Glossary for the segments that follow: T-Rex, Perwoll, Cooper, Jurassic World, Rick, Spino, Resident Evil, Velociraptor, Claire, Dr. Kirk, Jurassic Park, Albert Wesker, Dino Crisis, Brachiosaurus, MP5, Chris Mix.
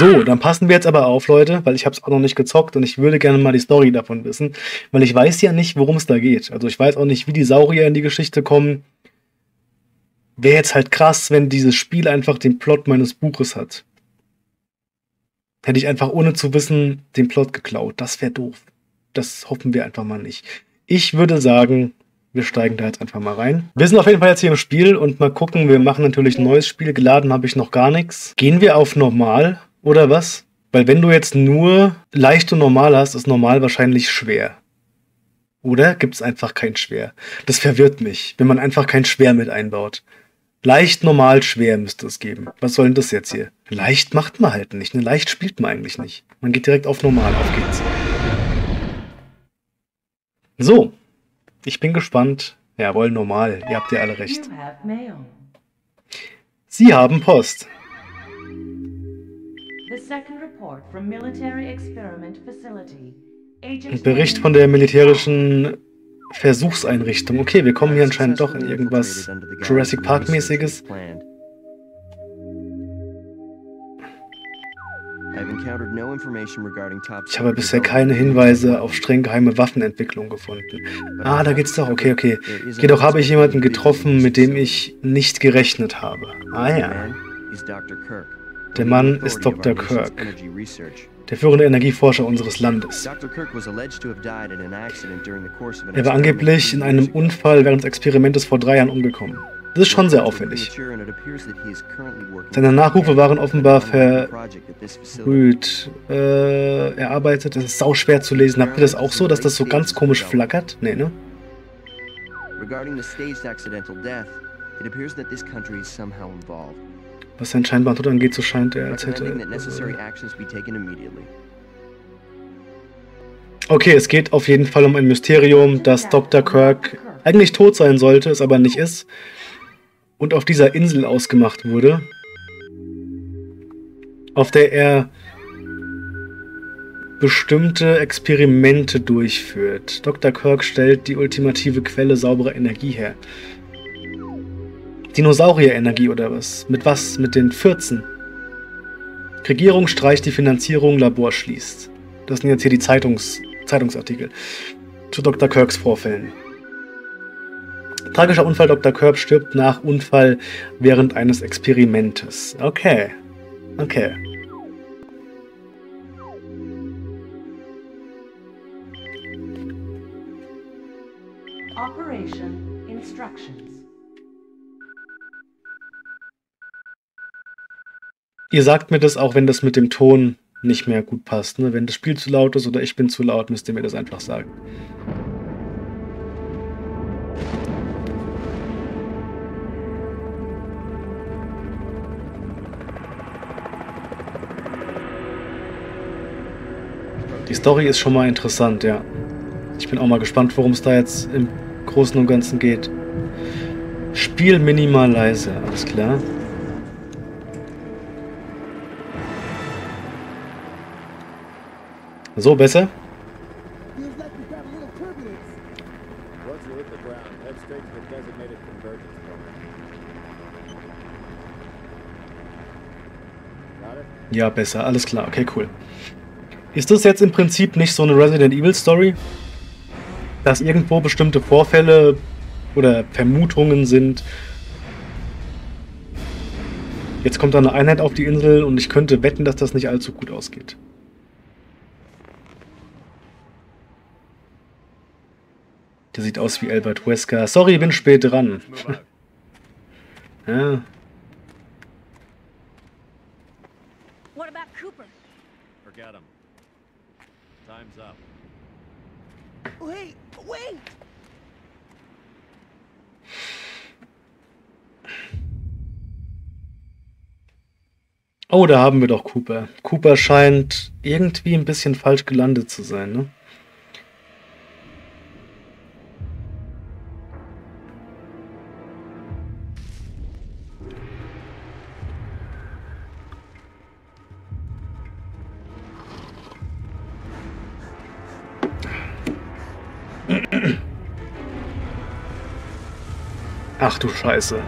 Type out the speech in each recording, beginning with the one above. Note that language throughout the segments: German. So, dann passen wir jetzt aber auf, Leute, weil ich habe es auch noch nicht gezockt und ich würde gerne mal die Story davon wissen, weil ich weiß ja nicht, worum es da geht. Also ich weiß auch nicht, wie die Saurier in die Geschichte kommen. Wäre jetzt halt krass, wenn dieses Spiel einfach den Plot meines Buches hat. Hätte ich einfach ohne zu wissen den Plot geklaut. Das wäre doof. Das hoffen wir einfach mal nicht. Ich würde sagen, wir steigen da jetzt einfach mal rein. Wir sind auf jeden Fall jetzt hier im Spiel und mal gucken. Wir machen natürlich ein neues Spiel. Geladen habe ich noch gar nichts. Gehen wir auf normal oder was? Weil wenn du jetzt nur leicht und normal hast, ist normal wahrscheinlich schwer. Oder gibt es einfach kein schwer? Das verwirrt mich, wenn man einfach kein schwer mit einbaut. Leicht, normal, schwer müsste es geben. Was soll denn das jetzt hier? Leicht macht man halt nicht, ne? Leicht spielt man eigentlich nicht. Man geht direkt auf normal, auf geht's. So, ich bin gespannt. Jawohl, normal, ihr habt ja alle recht. Sie haben Post. Ein Bericht von der militärischen Versuchseinrichtung. Okay, wir kommen hier anscheinend doch in irgendwas Jurassic Park-mäßiges. Ich habe bisher keine Hinweise auf streng geheime Waffenentwicklung gefunden. Ah, da geht's doch. Okay, okay. Jedoch habe ich jemanden getroffen, mit dem ich nicht gerechnet habe. Ah ja. Der Mann ist Dr. Kirk, der führende Energieforscher unseres Landes. Er war angeblich in einem Unfall während des Experimentes vor 3 Jahren umgekommen. Das ist schon sehr auffällig. Seine Nachrufe waren offenbar verrührt. Er arbeitet, das ist sauschwer zu lesen. Habt ihr das auch so, dass das so ganz komisch flackert? Nee, ne? Was seinen scheinbaren Tod angeht, so scheint er, als hätte... Okay, es geht auf jeden Fall um ein Mysterium, das Dr. Kirk eigentlich tot sein sollte, es aber nicht ist. Und auf dieser Insel ausgemacht wurde, auf der er bestimmte Experimente durchführt. Dr. Kirk stellt die ultimative Quelle sauberer Energie her. Dinosaurier-Energie oder was? Mit was? Mit den 14? Regierung streicht die Finanzierung, Labor schließt. Das sind jetzt hier die Zeitungsartikel zu Dr. Kirks Vorfällen. Tragischer Unfall, Dr. Kirk stirbt nach Unfall während eines Experimentes. Okay. Okay. Operation Instructions. Ihr sagt mir das auch, wenn das mit dem Ton nicht mehr gut passt. Ne? Wenn das Spiel zu laut ist oder ich bin zu laut, müsst ihr mir das einfach sagen. Die Story ist schon mal interessant, ja. Ich bin auch mal gespannt, worum es da jetzt im Großen und Ganzen geht. Spiel minimal leise, alles klar. So, besser? Ja, besser. Alles klar. Okay, cool. Ist das jetzt im Prinzip nicht so eine Resident Evil Story? Dass irgendwo bestimmte Vorfälle oder Vermutungen sind. Jetzt kommt da eine Einheit auf die Insel und ich könnte wetten, dass das nicht allzu gut ausgeht. Der sieht aus wie Albert Wesker. Sorry, bin spät dran. Ja. What about Cooper? Forget him. Time's up. Wait, wait. Oh, da haben wir doch Cooper. Cooper scheint irgendwie ein bisschen falsch gelandet zu sein, ne? Ach du Scheiße.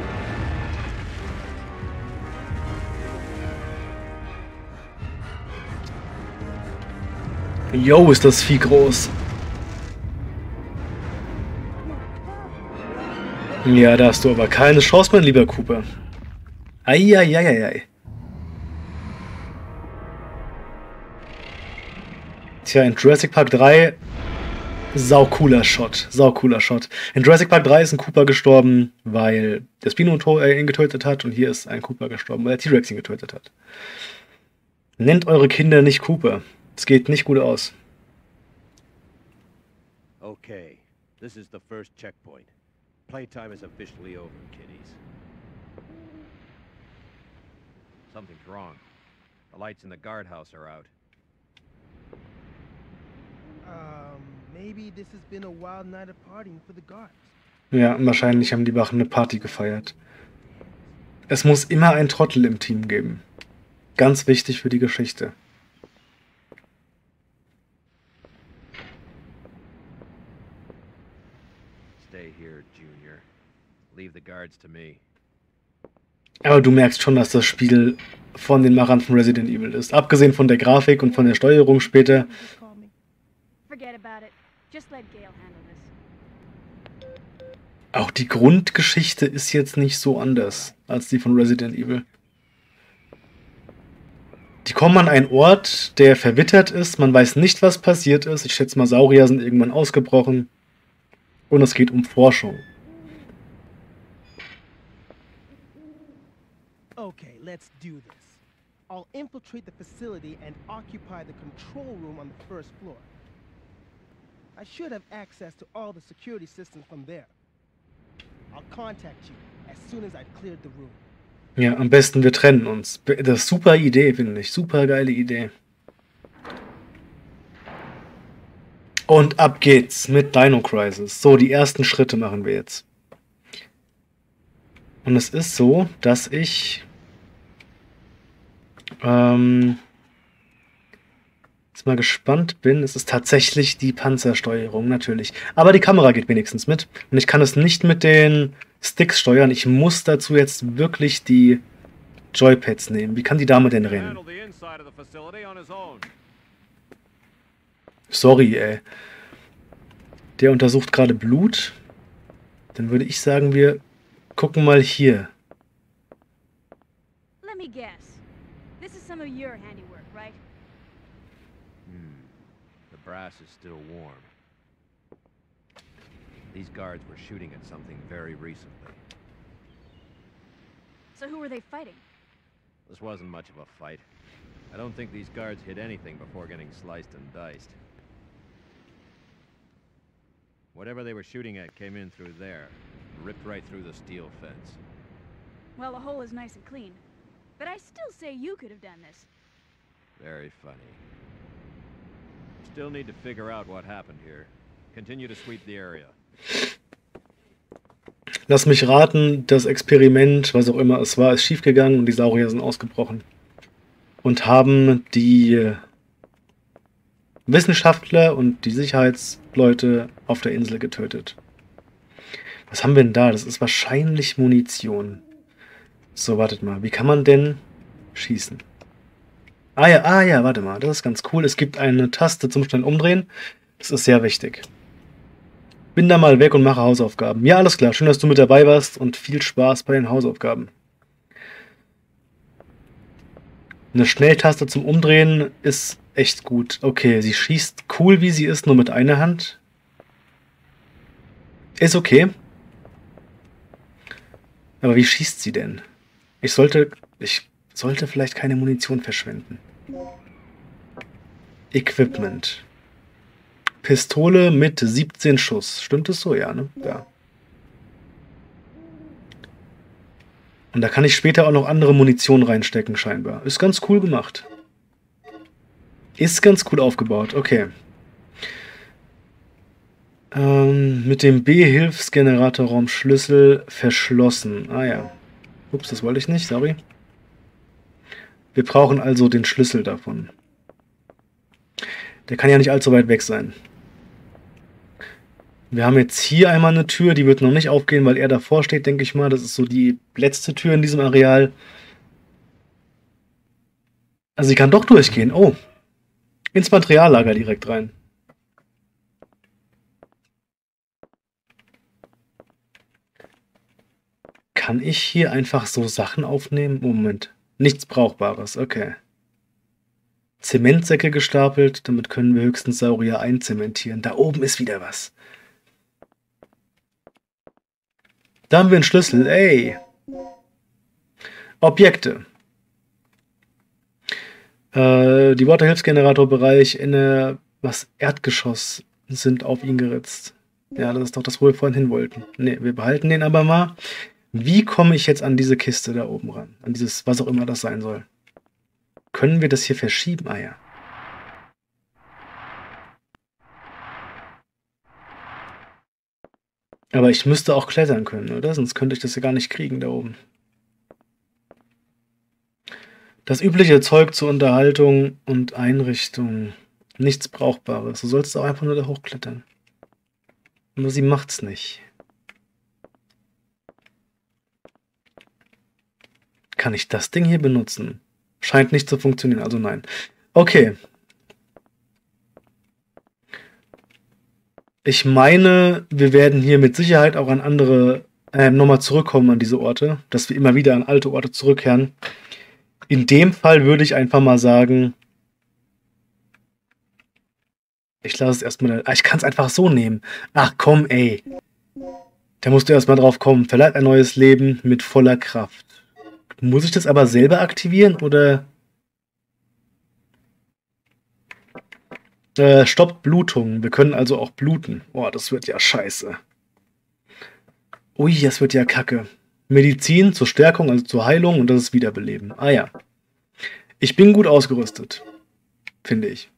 Yo, ist das Vieh groß. Ja, da hast du aber keine Chance, mein lieber Cooper. Eieieiei. Tja, in Jurassic Park 3... Sau cooler Shot. In Jurassic Park 3 ist ein Cooper gestorben, weil der Spino ihn getötet hat, und hier ist ein Cooper gestorben, weil der T-Rex ihn getötet hat. Nennt eure Kinder nicht Cooper. Es geht nicht gut aus. Okay, this is the first checkpoint. Playtime is officially over, kiddies. Something's wrong. The lights in the guardhouse are out. Ja, wahrscheinlich haben die Wachen eine Party gefeiert. Es muss immer einen Trottel im Team geben. Ganz wichtig für die Geschichte. Aber du merkst schon, dass das Spiel von den Machern von Resident Evil ist. Abgesehen von der Grafik und von der Steuerung später. Auch die Grundgeschichte ist jetzt nicht so anders als die von Resident Evil. Die kommen an einen Ort, der verwittert ist, man weiß nicht, was passiert ist. Ich schätze mal, Saurier sind irgendwann ausgebrochen. Und es geht um Forschung. Okay, let's do this. I'll infiltrate the facility and occupy the control room on the first floor. I should have access to all the security systems from there. I'll contact you as soon as I've cleared the room. Ja, am besten wir trennen uns. Das ist super Idee, finde ich. Super geile Idee. Und ab geht's mit Dino Crisis. So, die ersten Schritte machen wir jetzt. Und es ist so, dass ich jetzt mal gespannt bin, es ist tatsächlich die Panzersteuerung, natürlich. Aber die Kamera geht wenigstens mit. Und ich kann es nicht mit den Sticks steuern. Ich muss dazu jetzt wirklich die Joypads nehmen. Wie kann die Dame denn reden? Sorry, ey. Der untersucht gerade Blut. Dann würde ich sagen, wir gucken mal hier. Let me guess. This is some of your handiwork, right? Brass is still warm. These guards were shooting at something very recently. So who were they fighting? This wasn't much of a fight. I don't think these guards hit anything before getting sliced and diced. Whatever they were shooting at came in through there, ripped right through the steel fence. Well, the hole is nice and clean, but I still say you could have done this. Very funny. Still need to figure out what happened here. Continue to sweep the area. Lass mich raten, das Experiment, was auch immer es war, ist schiefgegangen und die Saurier sind ausgebrochen. Und haben die Wissenschaftler und die Sicherheitsleute auf der Insel getötet. Was haben wir denn da? Das ist wahrscheinlich Munition. So, wartet mal. Wie kann man denn schießen? Ah ja, warte mal, das ist ganz cool. Es gibt eine Taste zum schnell umdrehen. Das ist sehr wichtig. Bin da mal weg und mache Hausaufgaben. Ja, alles klar. Schön, dass du mit dabei warst und viel Spaß bei den Hausaufgaben. Eine Schnelltaste zum Umdrehen ist echt gut. Okay, sie schießt cool, wie sie ist, nur mit einer Hand. Ist okay. Aber wie schießt sie denn? Ich sollte vielleicht keine Munition verschwenden. Equipment. Pistole mit 17 Schuss. Stimmt es so? Ja, ne? Ja. Und da kann ich später auch noch andere Munition reinstecken, scheinbar. Ist ganz cool gemacht. Ist ganz cool aufgebaut. Okay. Mit dem B-Hilfsgeneratorraum Schlüssel verschlossen. Ah ja. Ups, das wollte ich nicht. Sorry. Wir brauchen also den Schlüssel davon. Der kann ja nicht allzu weit weg sein. Wir haben jetzt hier einmal eine Tür, die wird noch nicht aufgehen, weil er davor steht, denke ich mal. Das ist so die letzte Tür in diesem Areal. Also sie kann doch durchgehen. Oh, Ins Materiallager direkt rein. Kann ich hier einfach so Sachen aufnehmen? Moment. Nichts Brauchbares, okay. Zementsäcke gestapelt, damit können wir höchstens Saurier einzementieren. Da oben ist wieder was. Da haben wir einen Schlüssel, ey. Objekte. Die Water-Hilfsgenerator-Bereich in der Erdgeschoss sind auf ihn geritzt. Ja, das ist doch das, wo wir vorhin hin wollten. Ne, wir behalten den aber mal. Wie komme ich jetzt an diese Kiste da oben ran? An dieses, was auch immer das sein soll. Können wir das hier verschieben? Ah ja. Aber ich müsste auch klettern können, oder? Sonst könnte ich das ja gar nicht kriegen da oben. Das übliche Zeug zur Unterhaltung und Einrichtung. Nichts Brauchbares. Du sollst auch einfach nur da hochklettern. Nur sie macht's nicht. Kann ich das Ding hier benutzen? Scheint nicht zu funktionieren, also nein. Okay. Ich meine, wir werden hier mit Sicherheit auch an andere, nochmal zurückkommen an diese Orte, dass wir immer wieder an alte Orte zurückkehren. In dem Fall würde ich einfach mal sagen, ich lasse es erstmal, ich kann es einfach so nehmen. Ach komm, ey. Da musst du erstmal drauf kommen. Verleiht ein neues Leben mit voller Kraft. Muss ich das aber selber aktivieren, oder? Stoppt Blutung. Wir können also auch bluten. Boah, das wird ja scheiße. Ui, das wird ja kacke. Medizin zur Stärkung, also zur Heilung, und das ist Wiederbeleben. Ah ja. Ich bin gut ausgerüstet. Finde ich.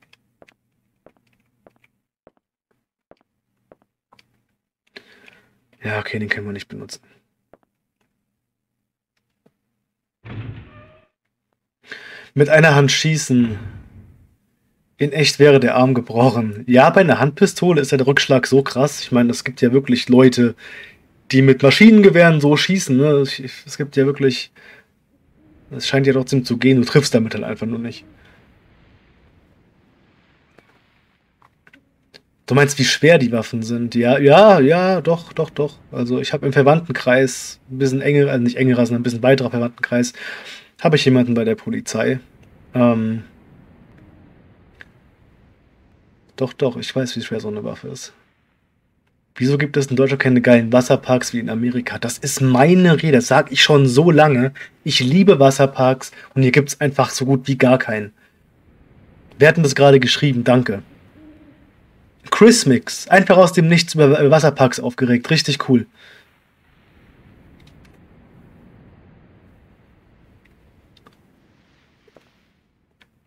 Ja, okay, den können wir nicht benutzen. Mit einer Hand schießen. In echt wäre der Arm gebrochen. Ja, bei einer Handpistole ist der Rückschlag so krass. Ich meine, es gibt ja wirklich Leute, die mit Maschinengewehren so schießen. Ne? Es gibt ja wirklich... Es scheint ja trotzdem zu gehen. Du triffst damit dann einfach nur nicht. Du meinst, wie schwer die Waffen sind? Ja, doch. Also ich habe im Verwandtenkreis ein bisschen enger, also nicht engerer, sondern ein bisschen weiterer Verwandtenkreis, habe ich jemanden bei der Polizei. Doch, ich weiß, wie schwer so eine Waffe ist. Wieso gibt es in Deutschland keine geilen Wasserparks wie in Amerika? Das ist meine Rede, das sage ich schon so lange. Ich liebe Wasserparks und hier gibt es einfach so gut wie gar keinen. Wir hatten das gerade geschrieben, danke. Chris Mix, einfach aus dem Nichts über Wasserparks aufgeregt, richtig cool.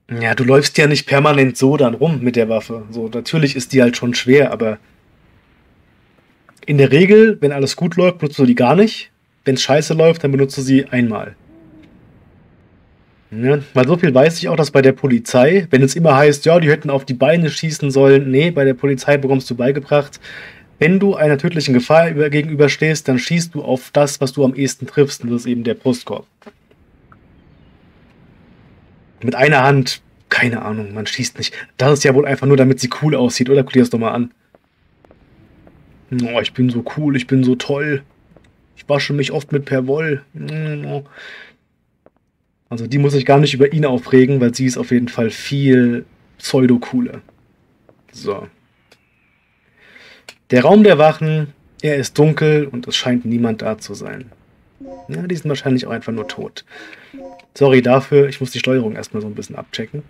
Ja, du läufst ja nicht permanent so dann rum mit der Waffe. So, natürlich ist die halt schon schwer, aber in der Regel, wenn alles gut läuft, benutzt du die gar nicht. Wenn es scheiße läuft, dann benutzt du sie einmal. Ja, weil so viel weiß ich auch, dass bei der Polizei, wenn es immer heißt, ja, die hätten auf die Beine schießen sollen, nee, bei der Polizei bekommst du beigebracht, wenn du einer tödlichen Gefahr gegenüberstehst, dann schießt du auf das, was du am ehesten triffst, und das ist eben der Brustkorb. Mit einer Hand, keine Ahnung, man schießt nicht. Das ist ja wohl einfach nur, damit sie cool aussieht, oder? Guck dir das doch mal an. Oh, ich bin so cool, ich bin so toll. Ich wasche mich oft mit Perwoll. Also die muss ich gar nicht über ihn aufregen, weil sie ist auf jeden Fall viel pseudo-cooler. So. Der Raum der Wachen, er ist dunkel und es scheint niemand da zu sein. Ja, die sind wahrscheinlich auch einfach nur tot. Sorry dafür, ich muss die Steuerung erstmal so ein bisschen abchecken.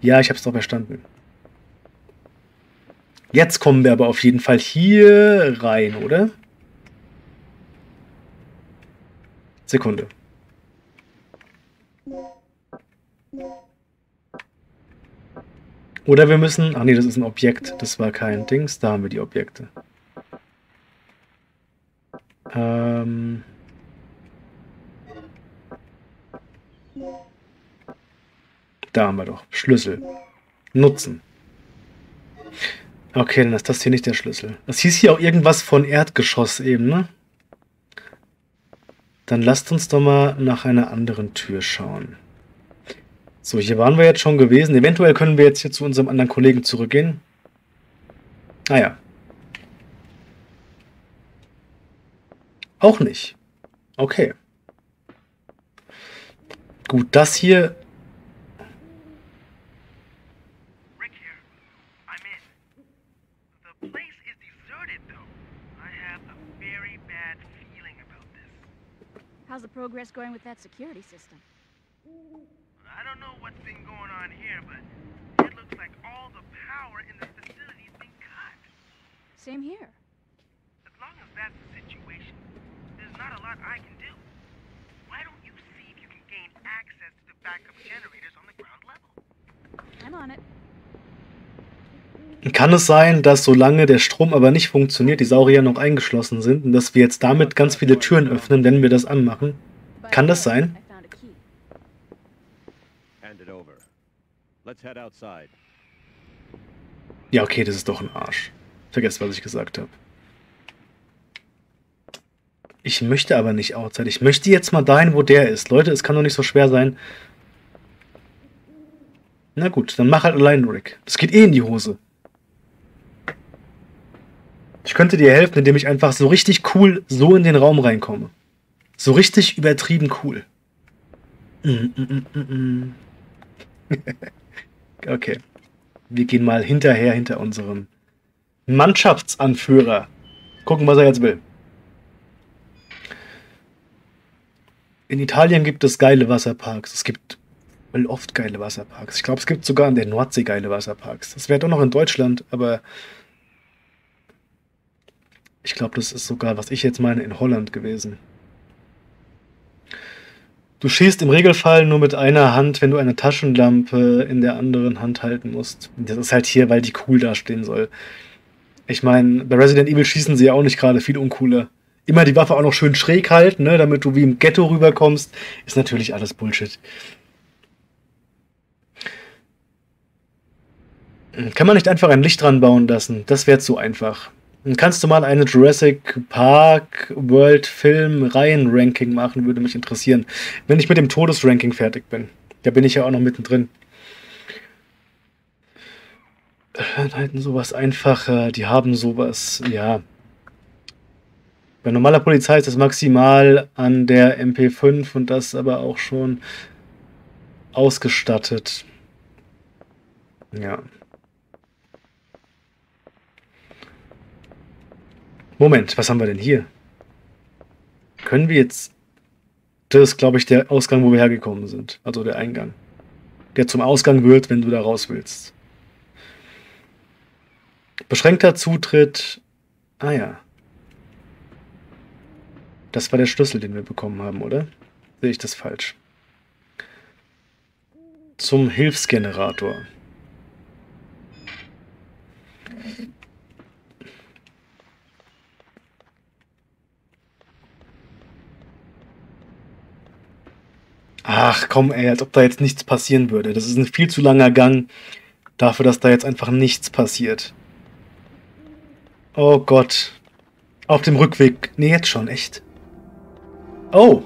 Ja, ich hab's doch verstanden. Jetzt kommen wir aber auf jeden Fall hier rein, oder? Sekunde. Oder wir müssen... Ach nee, das ist ein Objekt. Das war kein Dings. Da haben wir die Objekte. Da haben wir doch. Schlüssel. Nutzen. Okay, dann ist das hier nicht der Schlüssel. Das hieß hier auch irgendwas von Erdgeschoss eben, ne? Dann lasst uns doch mal nach einer anderen Tür schauen. So, hier waren wir jetzt schon gewesen. Eventuell können wir jetzt hier zu unserem anderen Kollegen zurückgehen. Ah ja. Auch nicht. Okay. Gut, das hier... How's the progress going with that security system? I don't know what's been going on here, but it looks like all the power in the facility's been cut. Same here. As long as that's the situation, there's not a lot I can do. Why don't you see if you can gain access to the backup generators on the ground level? I'm on it. Kann es sein, dass solange der Strom aber nicht funktioniert, die Saurier noch eingeschlossen sind und dass wir jetzt damit ganz viele Türen öffnen, wenn wir das anmachen? Kann das sein? Ja, okay, das ist doch ein Arsch. Vergesst, was ich gesagt habe. Ich möchte aber nicht outside. Ich möchte jetzt mal dahin, wo der ist. Leute, es kann doch nicht so schwer sein. Na gut, dann mach halt allein, Rick. Das geht eh in die Hose. Ich könnte dir helfen, indem ich einfach so richtig cool so in den Raum reinkomme. So richtig übertrieben cool. Okay. Wir gehen mal hinterher, hinter unserem Mannschaftsanführer. Gucken, was er jetzt will. In Italien gibt es geile Wasserparks. Es gibt oft geile Wasserparks. Ich glaube, es gibt sogar an der Nordsee geile Wasserparks. Das wäre doch noch in Deutschland, aber ich glaube, das ist sogar, was ich jetzt meine, in Holland gewesen. Du schießt im Regelfall nur mit einer Hand, wenn du eine Taschenlampe in der anderen Hand halten musst. Das ist halt hier, weil die cool dastehen soll. Ich meine, bei Resident Evil schießen sie ja auch nicht gerade viel uncooler. Immer die Waffe auch noch schön schräg halten, ne, damit du wie im Ghetto rüberkommst. Ist natürlich alles Bullshit. Kann man nicht einfach ein Licht dran bauen lassen? Das wäre zu einfach. Kannst du mal eine Jurassic Park World Film Reihen-Ranking machen? Würde mich interessieren. Wenn ich mit dem Todesranking fertig bin. Da bin ich ja auch noch mittendrin. Dann halten sowas einfacher. Die haben sowas, ja. Bei normaler Polizei ist das maximal an der MP5 und das aber auch schon ausgestattet. Ja. Moment, was haben wir denn hier? Können wir jetzt... Das ist, glaube ich, der Ausgang, wo wir hergekommen sind. Also der Eingang. Der zum Ausgang wird, wenn du da raus willst. Beschränkter Zutritt... Ah ja. Das war der Schlüssel, den wir bekommen haben, oder? Sehe ich das falsch? Zum Hilfsgenerator. Ach komm ey, als ob da jetzt nichts passieren würde. Das ist ein viel zu langer Gang dafür, dass da jetzt einfach nichts passiert. Oh Gott. Auf dem Rückweg. Nee, jetzt schon, echt. Oh.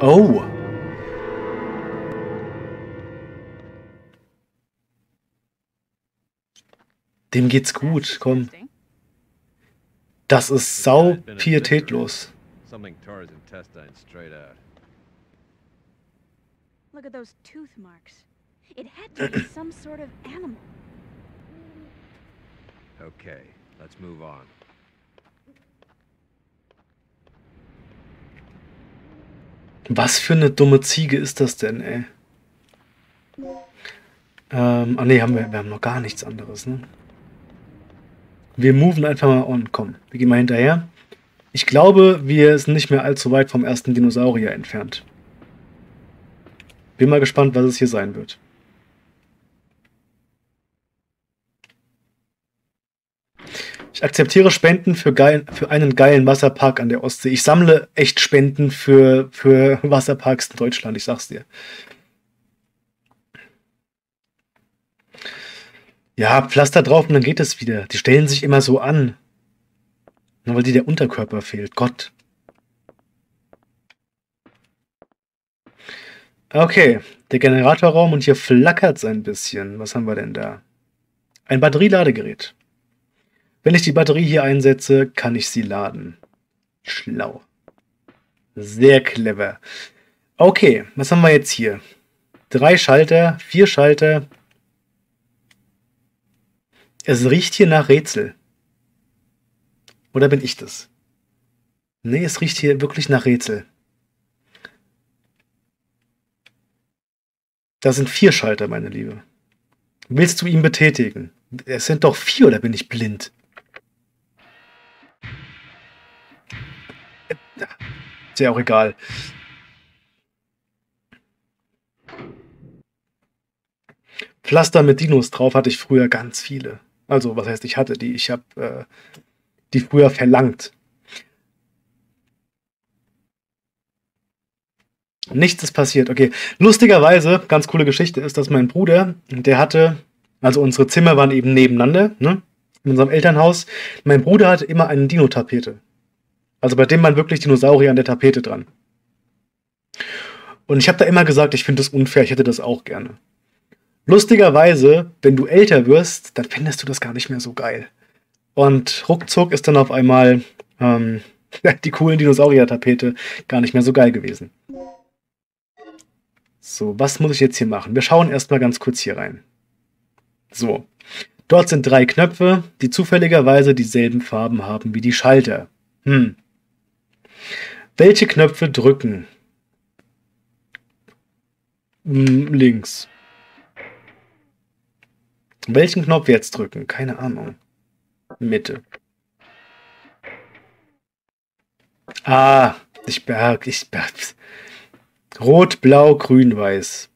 Oh. Dem geht's gut, komm. Das ist sau pietätlos. Look at those tooth marks. It had to be some sort of animal. Okay, let's move on. Was für eine dumme Ziege ist das denn, ey? Ah ne, wir haben noch gar nichts anderes, ne? Wir moven einfach mal on, komm. Wir gehen mal hinterher. Ich glaube, wir sind nicht mehr allzu weit vom ersten Dinosaurier entfernt. Bin mal gespannt, was es hier sein wird. Ich akzeptiere Spenden für einen geilen Wasserpark an der Ostsee. Ich sammle echt Spenden für Wasserparks in Deutschland, ich sag's dir. Ja, Pflaster drauf und dann geht es wieder. Die stellen sich immer so an. Nur weil dir der Unterkörper fehlt. Gott. Okay, der Generatorraum und hier flackert es ein bisschen. Was haben wir denn da? Ein Batterieladegerät. Wenn ich die Batterie hier einsetze, kann ich sie laden. Schlau. Sehr clever. Okay, was haben wir jetzt hier? 3 Schalter, 4 Schalter. Es riecht hier nach Rätsel. Oder bin ich das? Nee, es riecht hier wirklich nach Rätsel. Da sind 4 Schalter, meine Liebe. Willst du ihn betätigen? Es sind doch 4, oder bin ich blind? Ist ja auch egal. Pflaster mit Dinos drauf hatte ich früher ganz viele. Also, was heißt, ich hatte die? Ich habe die früher verlangt. Nichts ist passiert. Okay, lustigerweise, ganz coole Geschichte ist, dass mein Bruder, der hatte, also unsere Zimmer waren eben nebeneinander, ne? In unserem Elternhaus. Mein Bruder hatte immer eine Dino-Tapete. Also bei dem waren wirklich Dinosaurier an der Tapete dran. Und ich habe da immer gesagt, ich finde das unfair, ich hätte das auch gerne. Lustigerweise, wenn du älter wirst, dann findest du das gar nicht mehr so geil. Und ruckzuck ist dann auf einmal die coolen Dinosaurier-Tapete gar nicht mehr so geil gewesen. So, was muss ich jetzt hier machen? Wir schauen erstmal ganz kurz hier rein. So, dort sind 3 Knöpfe, die zufälligerweise dieselben Farben haben wie die Schalter. Hm. Welche Knöpfe drücken? Links. Welchen Knopf jetzt drücken? Keine Ahnung. Mitte. Ah, ich berg. Rot, blau, grün, weiß.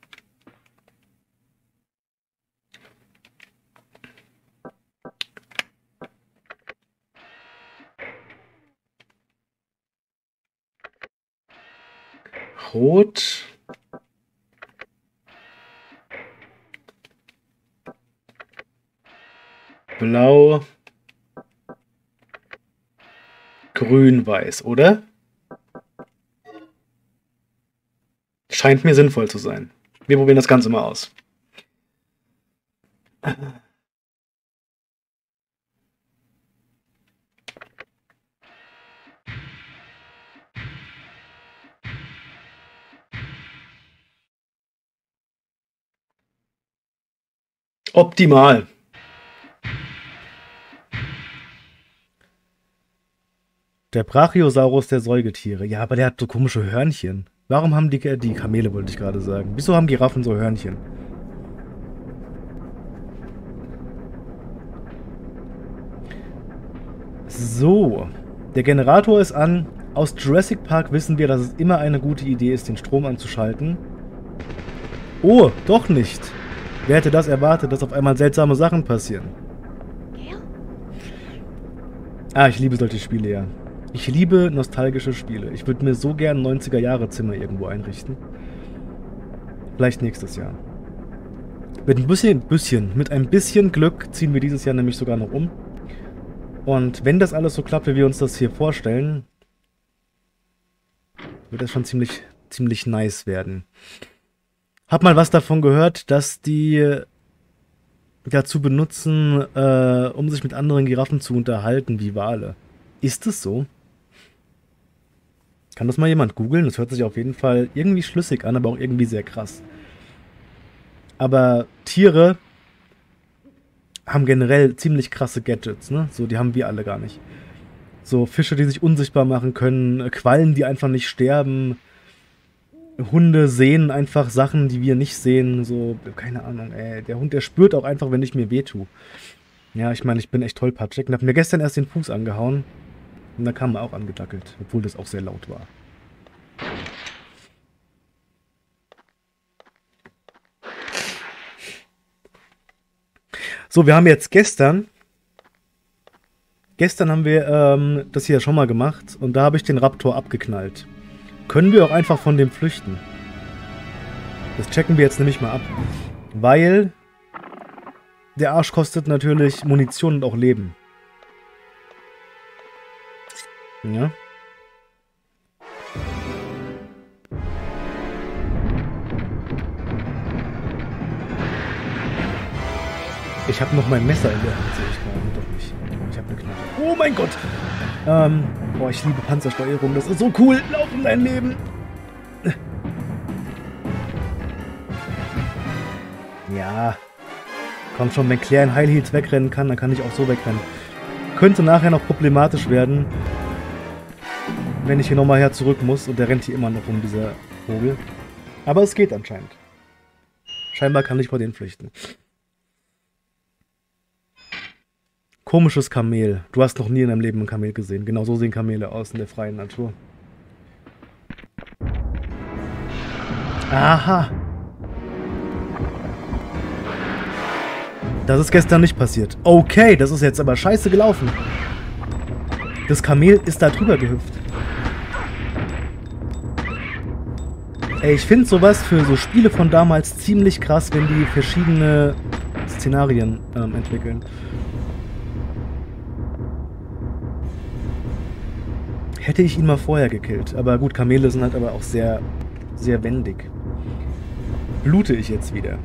Rot. Blau. Grün, weiß, oder? Scheint mir sinnvoll zu sein. Wir probieren das Ganze mal aus. Optimal. Der Brachiosaurus der Säugetiere. Ja, aber der hat so komische Hörnchen. Warum haben die Kamele, wollte ich gerade sagen. Wieso haben Giraffen so Hörnchen? So. Der Generator ist an. Aus Jurassic Park wissen wir, dass es immer eine gute Idee ist, den Strom anzuschalten. Oh, doch nicht. Wer hätte das erwartet, dass auf einmal seltsame Sachen passieren? Ah, ich liebe solche Spiele, ja. Ich liebe nostalgische Spiele. Ich würde mir so gern 90er-Jahre-Zimmer irgendwo einrichten. Vielleicht nächstes Jahr. Mit ein bisschen Glück ziehen wir dieses Jahr nämlich sogar noch um. Und wenn das alles so klappt, wie wir uns das hier vorstellen, wird das schon ziemlich nice werden. Hab mal was davon gehört, dass die dazu benutzen, um sich mit anderen Giraffen zu unterhalten, wie Wale. Ist es so? Kann das mal jemand googeln? Das hört sich auf jeden Fall irgendwie schlüssig an, aber auch irgendwie sehr krass. Aber Tiere haben generell ziemlich krasse Gadgets, ne? So, die haben wir alle gar nicht. So Fische, die sich unsichtbar machen können, Quallen, die einfach nicht sterben, Hunde sehen einfach Sachen, die wir nicht sehen, so, keine Ahnung, ey. Der Hund, der spürt auch einfach, wenn ich mir weh tue. Ja, ich meine, ich bin echt tollpatschig und hab mir gestern erst den Fuß angehauen. Und da kam er auch angedackelt, obwohl das auch sehr laut war. So, wir haben jetzt gestern haben wir das hier schon mal gemacht und da habe ich den Raptor abgeknallt. Können wir auch einfach von dem flüchten? Das checken wir jetzt nämlich mal ab. Weil der Arsch kostet natürlich Munition und auch Leben. Ja. habe noch mein Messer in der Hand, sehe ich gerade. Doch nicht. Ich habe eine Knarre. Oh mein Gott! Boah, ich liebe Panzersteuerung. Das ist so cool. Lauf um dein Leben! Ja. Komm schon, wenn Claire in High Heels wegrennen kann, dann kann ich auch so wegrennen. Könnte nachher noch problematisch werden, wenn ich hier nochmal her zurück muss. Und der rennt hier immer noch um, dieser Vogel. Aber es geht anscheinend. Scheinbar kann ich vor denen flüchten. Komisches Kamel. Du hast noch nie in deinem Leben ein Kamel gesehen. Genau so sehen Kamele aus in der freien Natur. Aha. Das ist gestern nicht passiert. Okay, das ist jetzt aber scheiße gelaufen. Das Kamel ist da drüber gehüpft. Ey, ich finde sowas für so Spiele von damals ziemlich krass, wenn die verschiedene Szenarien entwickeln. Hätte ich ihn mal vorher gekillt. Aber gut, Kamele sind halt aber auch sehr, sehr wendig. Blute ich jetzt wieder.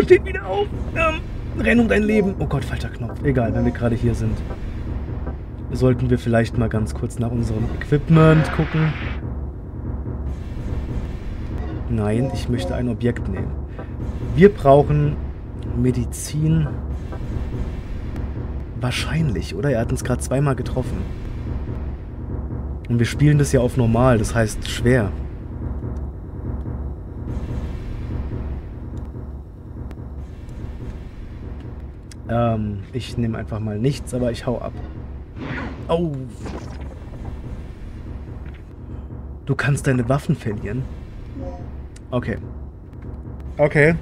Steht wieder auf. Renn um dein Leben. Oh Gott, falscher Knopf. Egal, wenn wir gerade hier sind. Sollten wir vielleicht mal ganz kurz nach unserem Equipment gucken. Nein, ich möchte ein Objekt nehmen. Wir brauchen Medizin. Wahrscheinlich, oder? Er hat uns gerade zweimal getroffen. Und wir spielen das ja auf normal, das heißt schwer. Ich nehme einfach mal nichts, aber ich hau ab. Oh. Du kannst deine Waffen verlieren? Okay. Okay.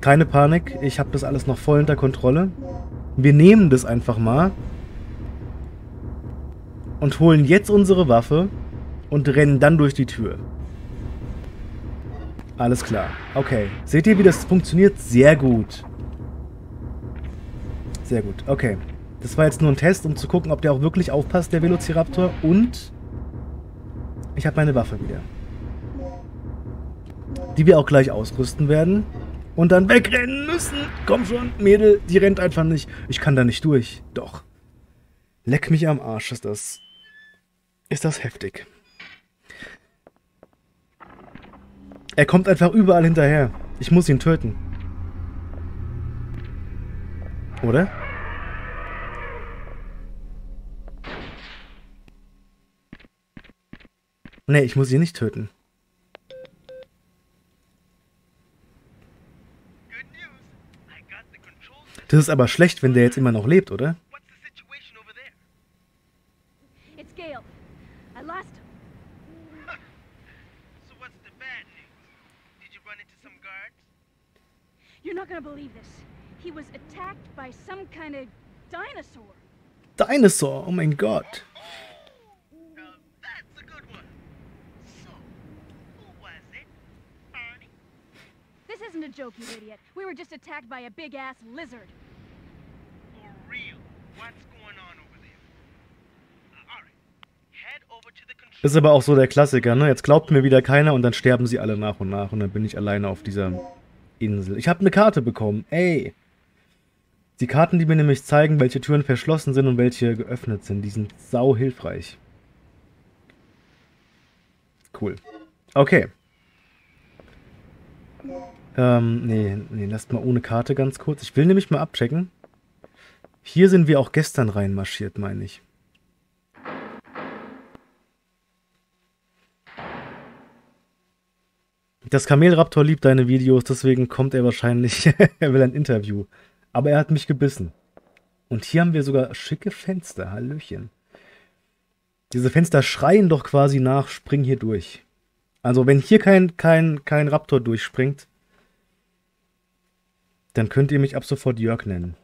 Keine Panik, ich habe das alles noch voll unter Kontrolle. Wir nehmen das einfach mal. Und holen jetzt unsere Waffe und rennen dann durch die Tür. Alles klar. Okay. Seht ihr, wie das funktioniert? Sehr gut. Sehr gut. Okay. Das war jetzt nur ein Test, um zu gucken, ob der auch wirklich aufpasst, der Velociraptor. Und ich habe meine Waffe wieder. Die wir auch gleich ausrüsten werden. Und dann wegrennen müssen. Komm schon, Mädel. Die rennt einfach nicht. Ich kann da nicht durch. Doch. Leck mich am Arsch, ist das... Ist das heftig. Er kommt einfach überall hinterher. Ich muss ihn töten. Oder? Nee, ich muss ihn nicht töten. Das ist aber schlecht, wenn der jetzt immer noch lebt, oder? Dinosaur, oh mein Gott. Das ist aber auch so der Klassiker, ne? Jetzt glaubt mir wieder keiner und dann sterben sie alle nach und nach und dann bin ich alleine auf dieser Insel. Ich habe eine Karte bekommen, ey. Die Karten, die mir nämlich zeigen, welche Türen verschlossen sind und welche geöffnet sind, die sind sau hilfreich. Cool. Okay. Nee, lasst mal ohne Karte ganz kurz. Ich will nämlich mal abchecken. Hier sind wir auch gestern reinmarschiert, meine ich. Das Kamelraptor liebt deine Videos, deswegen kommt er wahrscheinlich. Er will ein Interview. Aber er hat mich gebissen. Und hier haben wir sogar schicke Fenster. Hallöchen. Diese Fenster schreien doch quasi nach, spring hier durch. Also wenn hier kein Raptor durchspringt, dann könnt ihr mich ab sofort Jörg nennen.